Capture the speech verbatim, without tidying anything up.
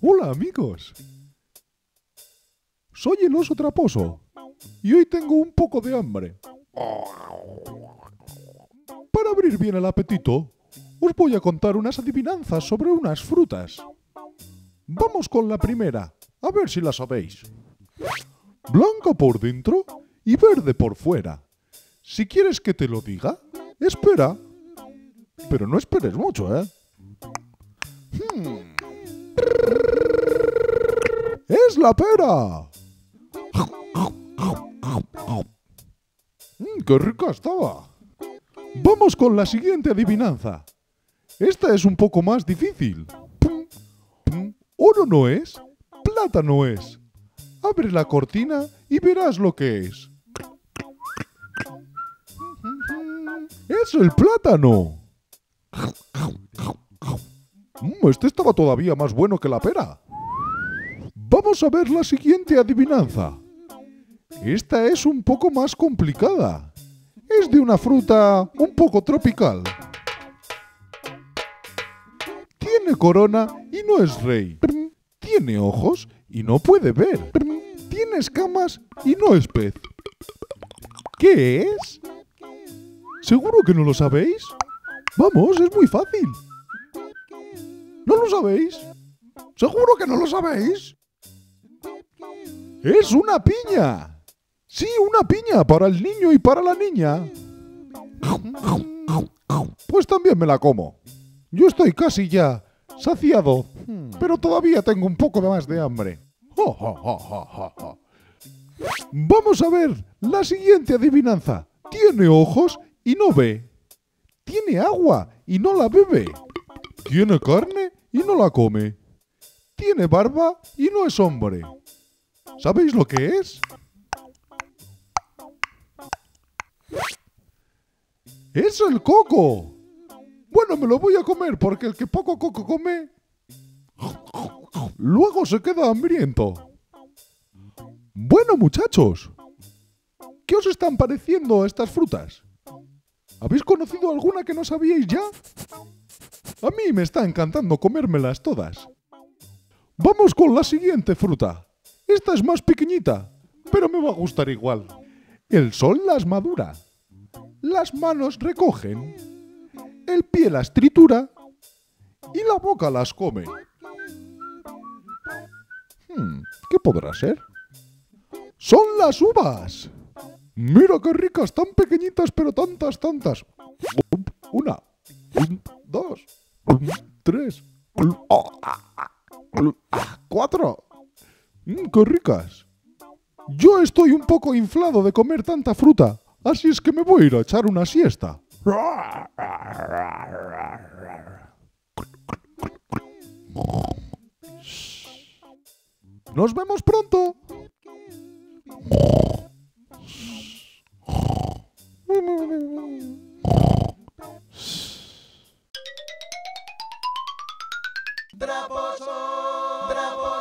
Hola amigos, soy el Oso Traposo y hoy tengo un poco de hambre. Para abrir bien el apetito, os voy a contar unas adivinanzas sobre unas frutas. Vamos con la primera, a ver si la sabéis. Blanca por dentro y verde por fuera. Si quieres que te lo diga, espera. Pero no esperes mucho, ¿eh? Hmm. ¡Es la pera! Mm, ¡qué rica estaba! Vamos con la siguiente adivinanza. Esta es un poco más difícil. Oro no es, plata no es. Abre la cortina y verás lo que es. ¡Es el plátano! Mm, este estaba todavía más bueno que la pera. Vamos a ver la siguiente adivinanza. Esta es un poco más complicada. Es de una fruta un poco tropical. Tiene corona y no es rey. Tiene ojos y no puede ver. Tiene escamas y no es pez. ¿Qué es? ¿Seguro que no lo sabéis? Vamos, es muy fácil. ¿No lo sabéis? ¿Seguro que no lo sabéis? ¡Es una piña! ¡Sí, una piña para el niño y para la niña! Pues también me la como. Yo estoy casi ya saciado, pero todavía tengo un poco más de hambre. Vamos a ver la siguiente adivinanza. Tiene ojos y no ve. Tiene agua y no la bebe. Tiene carne y no la come. Tiene barba y no es hombre. ¿Sabéis lo que es? ¡Es el coco! Bueno, me lo voy a comer porque el que poco coco come, luego se queda hambriento. Bueno, muchachos, ¿qué os están pareciendo estas frutas? ¿Habéis conocido alguna que no sabíais ya? A mí me está encantando comérmelas todas. Vamos con la siguiente fruta. Esta es más pequeñita, pero me va a gustar igual. El sol las madura, las manos recogen, el pie las tritura y la boca las come. Hmm, ¿qué podrá ser? ¡Son las uvas! ¡Mira qué ricas! Tan pequeñitas, pero tantas, tantas. Una, dos... tres, cuatro. Mm, ¡qué ricas! Yo estoy un poco inflado de comer tanta fruta, así es que me voy a ir a echar una siesta. ¡Nos vemos pronto! ¡Traposo! ¡Traposo!